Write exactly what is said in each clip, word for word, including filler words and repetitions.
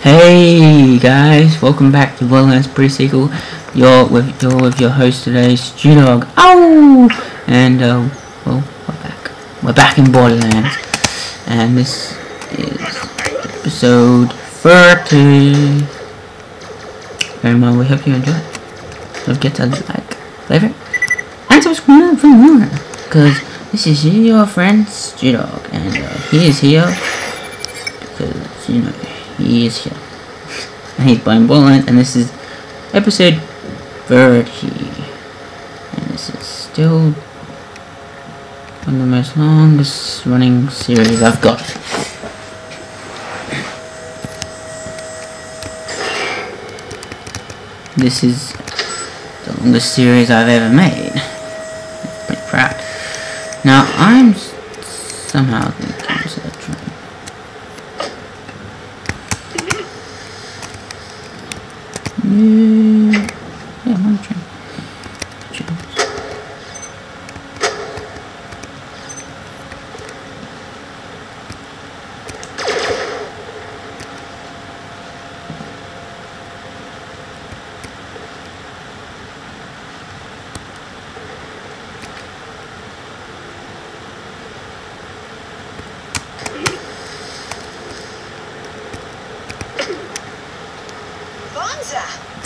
Hey guys, welcome back to Borderlands Pre-Sequel. You're with you're with your host today, StuDog. Oh, and uh, well, we're back. We're back in Borderlands, and this is episode thirty. Very much. We hope you enjoy it. Don't forget to like, favorite, and subscribe for more. Cause this is your friend StuDog, and uh, he is here because you know. He is here. And he's playing Borderlands, and this is episode thirty. And this is still one of the most longest running series I've got. This is the longest series I've ever made. I'm pretty proud. Now, I'm somehow going to cancel that train. Yeah, I'm trying.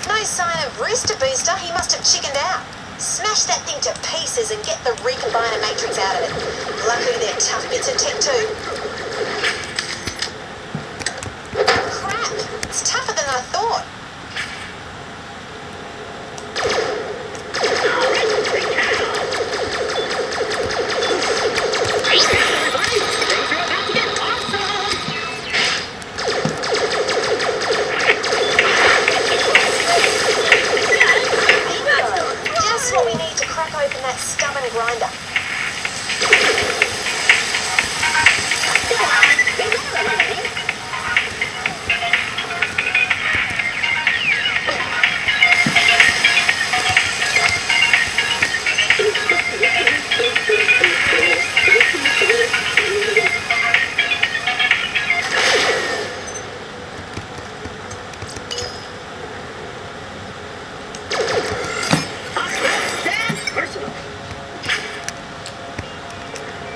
No sign of Rooster Booster, he must have chickened out. Smash that thing to pieces and get the Recombiner Matrix out of it. Luckily they're tough bits of tech too. Crap, it's tougher than I thought. Grinder.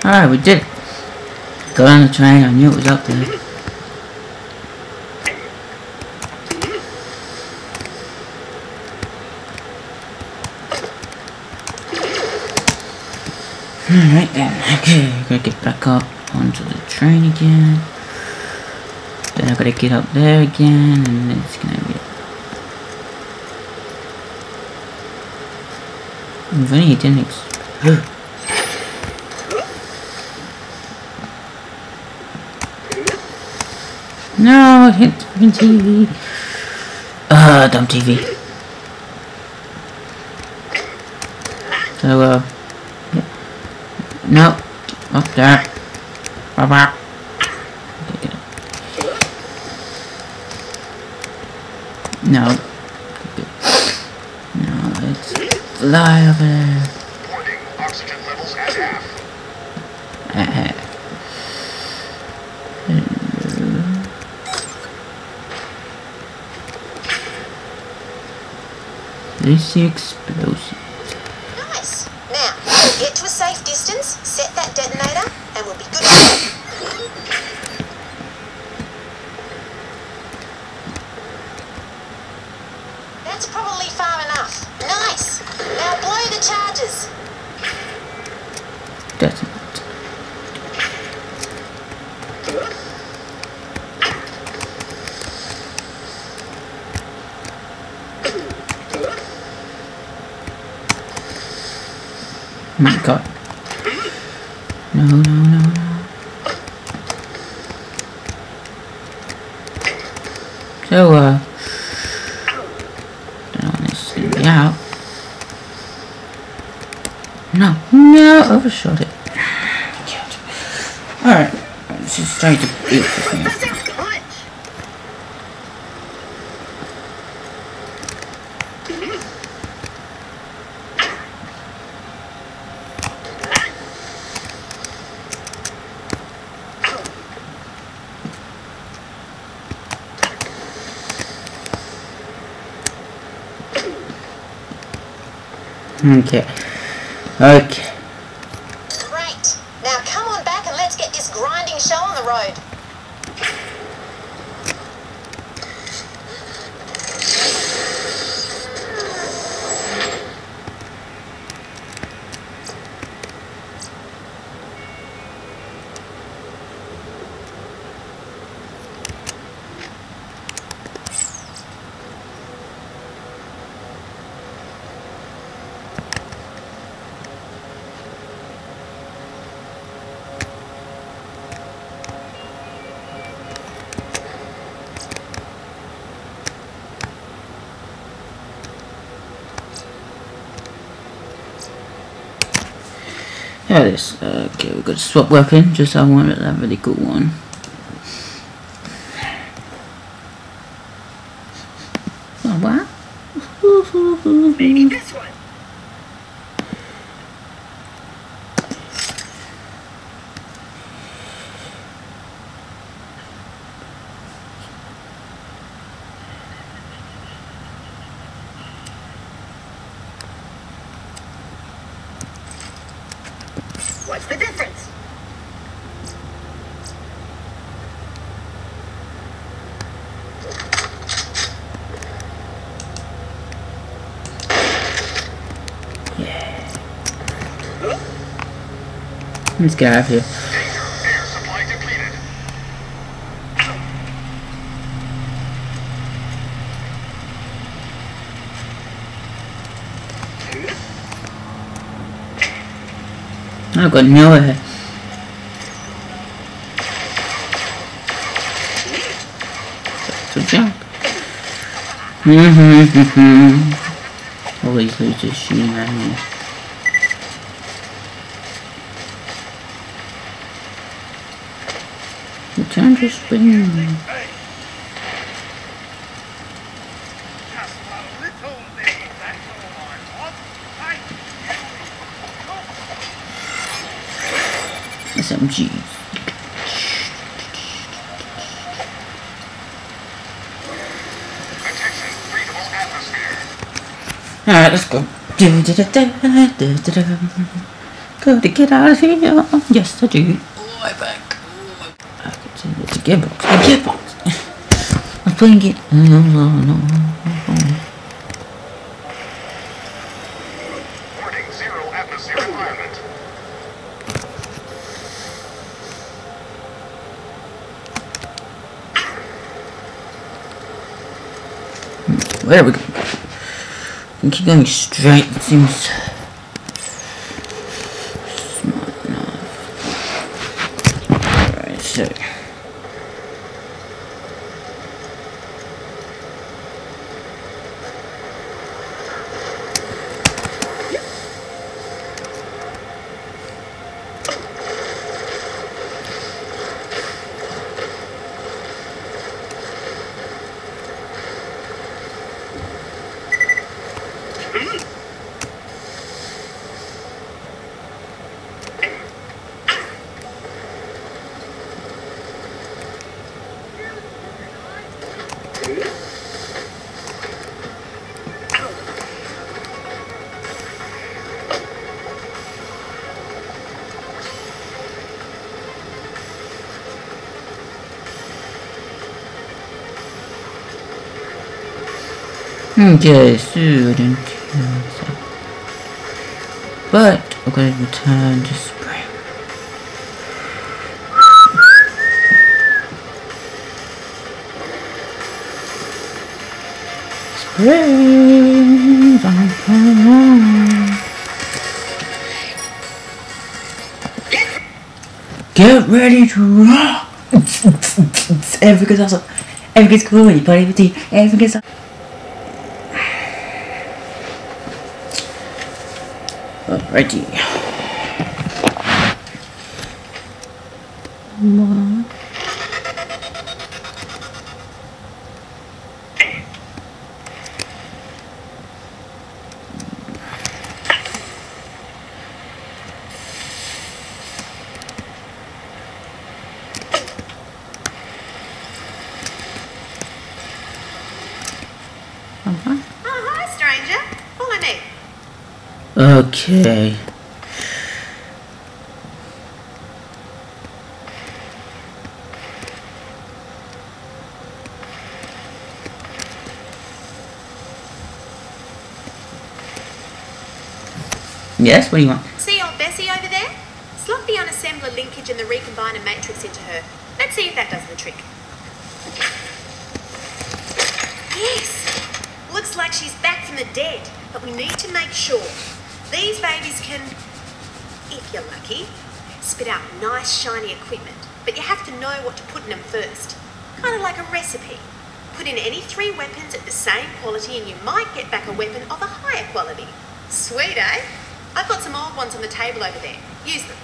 Alright, we did it. Got on the train, I knew it was up there. Alright then, okay, gotta get back up onto the train again. Then I gotta get up there again, and then it's gonna be up. If only he didn't explode. No, I hit the T V. Ah, dumb T V. So, uh, yeah. No, up there. Bye bye. No. No, it's fly over there. Warning, oxygen levels at half. At half. This explosives. Nice. Now, we'll get to a safe distance, set that detonator, and we'll be good to go. That's probably far enough. Nice. Now blow the charges. That's it. Oh my god. No, no, no, no. So, uh... I don't know when this is gonna be out. No, no, overshot it. Alright, this is starting to beat this thing. Okay. Okay. Great. Now come on back and let's get this grinding show on the road. Yeah, this. Okay, we've got a swap weapon, just I wanted that really cool one. Oh, wow. Maybe this one. What's the difference? Yeah. Huh? Let's get out of here. Air supply depleted. Huh? I've got nowhere. It's a jump. Mm-hmm. Always lose this shooting at me. The time to spin. S M G. Alright, let's go. Go to get out of here. Yes, I do. Oh, my back. Oh, my back. It's a gearbox. A gearbox. I'm playing it. No, no, no, no. There we go. We keep going straight, it seems smart enough. Alright, so okay, student. But we're going to return to spring. Spring. Dun, dun, dun. Get ready to rock. Everything's awesome. Everything's cool. You play with the everything's awesome. Alrighty. Mom. Uh-huh. Oh, hi, stranger. Follow me. Okay. Yes, what do you want? See old Bessie over there? Slot the unassembler linkage and the recombiner matrix into her. Let's see if that does the trick. Yes! Looks like she's back from the dead, but we need to make sure. These babies can, if you're lucky, spit out nice shiny equipment, but you have to know what to put in them first. Kind of like a recipe. Put in any three weapons at the same quality and you might get back a weapon of a higher quality. Sweet, eh? I've got some old ones on the table over there. Use them.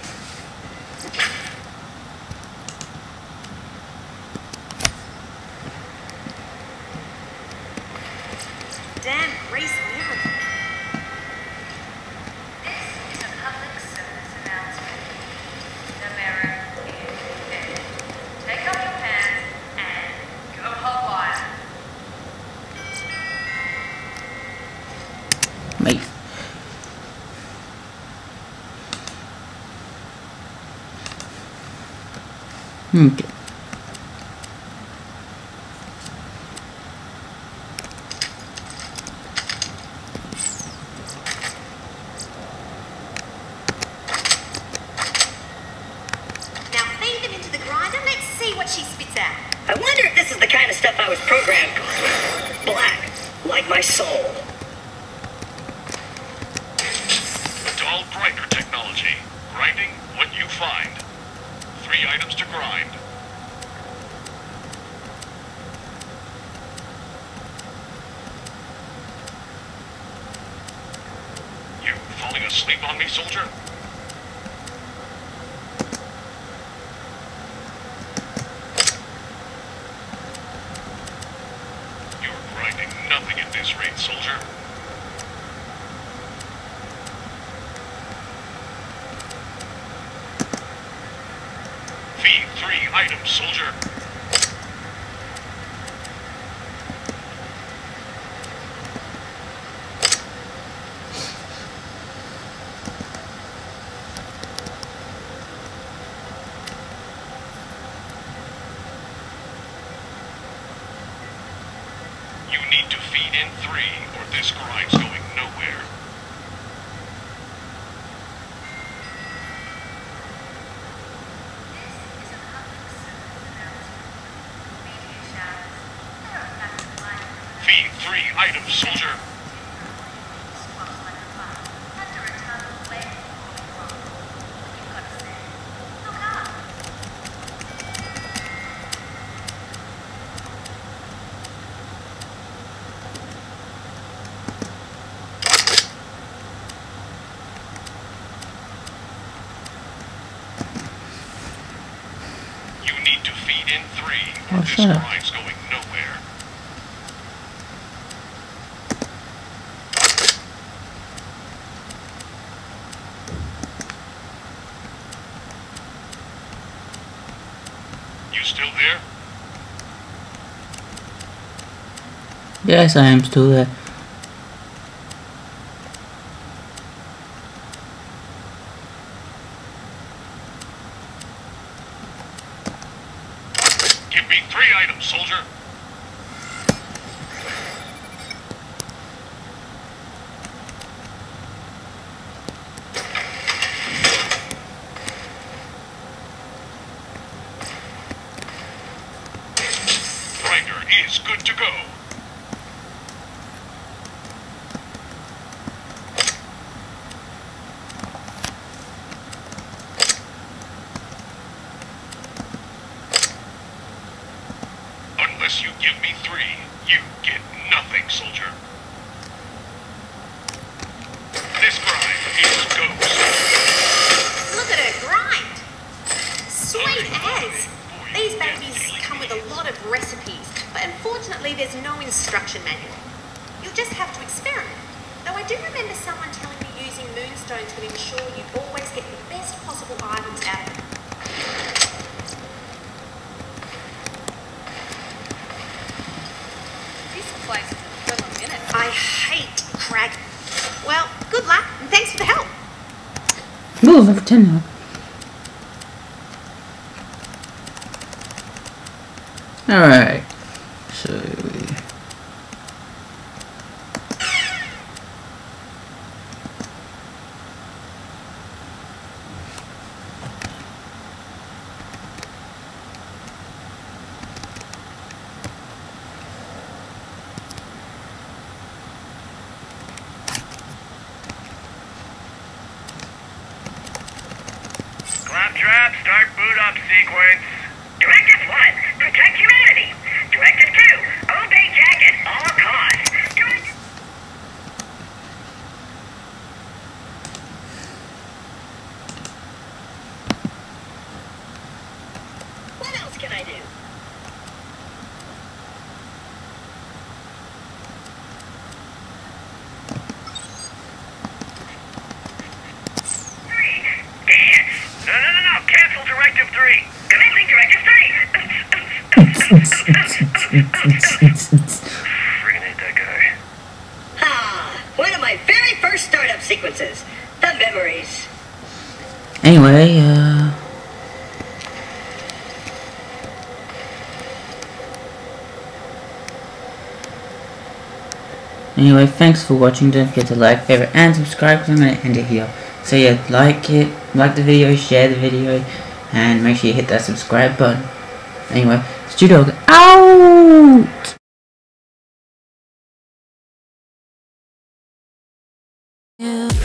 Damn grease liver. This is a public service announcement. The mirror is dead. Take off your pants and go hot wire. Mate. Okay. Now feed them into the grinder. Let's see what she spits out. I wonder if this is the kind of stuff I was programmed with. Black, like my soul. Dull grinder technology. Grinding what you find. Three items to grind. You falling asleep on me, soldier? You're grinding nothing at this rate, soldier. Feed three items, soldier. You need to feed in three, or this grind's going nowhere. Three items, soldier. You need to feed in three, or this grime's going nowhere. Still there? Yes, I am still there. Give me three items, soldier. Is good to go. Unless you give me three, you get nothing, soldier. This grind is ghost. Look at her grind. Sweet as. These babies come with a lot of recipes. But unfortunately, there's no instruction manual. You'll just have to experiment. Though I do remember someone telling me using moonstones would ensure you always get the best possible items out of them. This place is a little minute. I hate crag. Well, good luck and thanks. Thanks for the help. Ooh, level ten now. Alright. So we... Claptrap, start boot up sequence. Directive one, protect humanity. Directive two, obey Jack at all costs. Directive... What else can I do? Friggin' hate that guy. Ah, one of my very first startup sequences. The memories. Anyway, uh... Anyway, thanks for watching. Don't forget to like, favorite, and subscribe, because I'm going to end it here. So yeah, like it, like the video, share the video, and make sure you hit that subscribe button. Anyway, StuDog out! Yeah.